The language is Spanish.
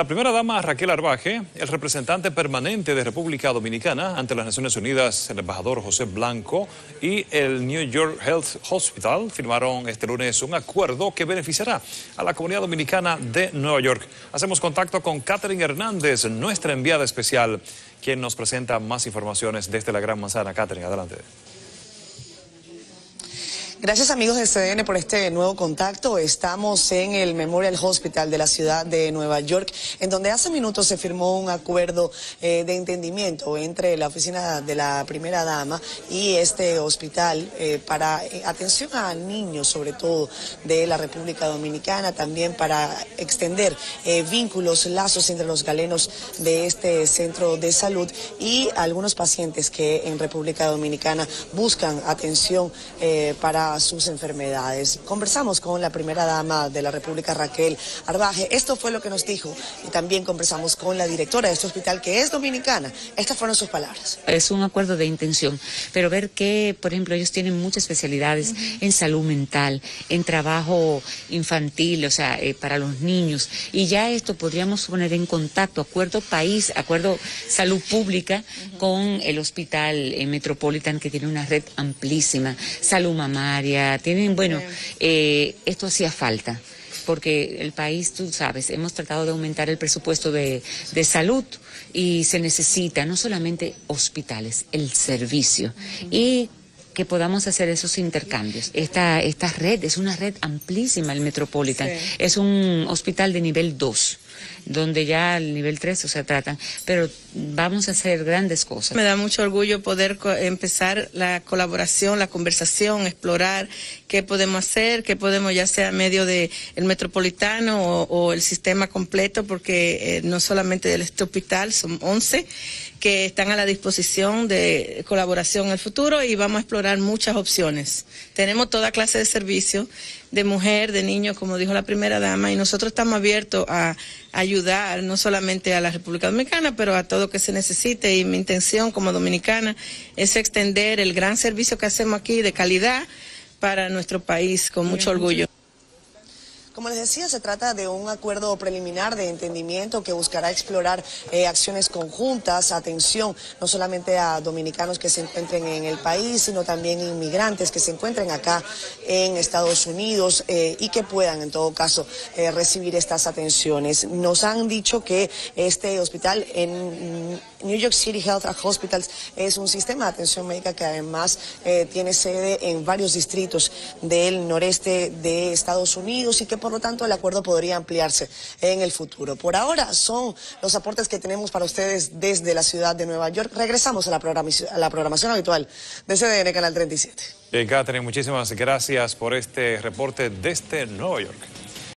La primera dama Raquel Arbaje, el representante permanente de República Dominicana ante las Naciones Unidas, el embajador José Blanco y el New York Health Hospital firmaron este lunes un acuerdo que beneficiará a la comunidad dominicana de Nueva York. Hacemos contacto con Catherine Hernández, nuestra enviada especial, quien nos presenta más informaciones desde la Gran Manzana. Catherine, adelante. Gracias amigos de CDN por este nuevo contacto. Estamos en el Memorial Hospital de la ciudad de Nueva York, en donde hace minutos se firmó un acuerdo de entendimiento entre la oficina de la primera dama y este hospital para atención a niños, sobre todo de la República Dominicana, también para extender vínculos, lazos entre los galenos de este centro de salud y algunos pacientes que en República Dominicana buscan atención para sus enfermedades. Conversamos con la primera dama de la República, Raquel Arbaje. Esto fue lo que nos dijo, y también conversamos con la directora de este hospital, que es dominicana. Estas fueron sus palabras. Es un acuerdo de intención, pero ver que, por ejemplo, ellos tienen muchas especialidades en salud mental, en trabajo infantil, o sea, para los niños, y ya esto podríamos poner en contacto, acuerdo país, acuerdo salud pública con el hospital Metropolitan, que tiene una red amplísima, salud mamá, tienen, bueno, esto hacía falta, porque el país, tú sabes, hemos tratado de aumentar el presupuesto de salud y se necesita no solamente hospitales, el servicio, y que podamos hacer esos intercambios. Esta red es una red amplísima, el Metropolitan, es un hospital de nivel 2, donde ya al nivel 3 se tratan, pero vamos a hacer grandes cosas. Me da mucho orgullo poder empezar la colaboración, la conversación, explorar qué podemos hacer, qué podemos, ya sea medio de el Metropolitano o el sistema completo, porque no solamente de este hospital, son 11 que están a la disposición de colaboración en el futuro, y vamos a explorar muchas opciones. Tenemos toda clase de servicios, de mujer, de niño, como dijo la primera dama, y nosotros estamos abiertos a ayudar no solamente a la República Dominicana, pero a todo lo que se necesite, y mi intención como dominicana es extender el gran servicio que hacemos aquí de calidad para nuestro país, con mucho orgullo. Como les decía, se trata de un acuerdo preliminar de entendimiento que buscará explorar acciones conjuntas, atención no solamente a dominicanos que se encuentren en el país, sino también inmigrantes que se encuentren acá en Estados Unidos y que puedan en todo caso recibir estas atenciones. Nos han dicho que este hospital en New York City Health Hospitals es un sistema de atención médica que además tiene sede en varios distritos del noreste de Estados Unidos, y que por lo tanto el acuerdo podría ampliarse en el futuro. Por ahora son los aportes que tenemos para ustedes desde la ciudad de Nueva York. Regresamos a la programación habitual de CDN Canal 37. Bien, Catherine, muchísimas gracias por este reporte desde Nueva York.